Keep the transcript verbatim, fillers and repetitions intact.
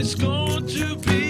it's going to be.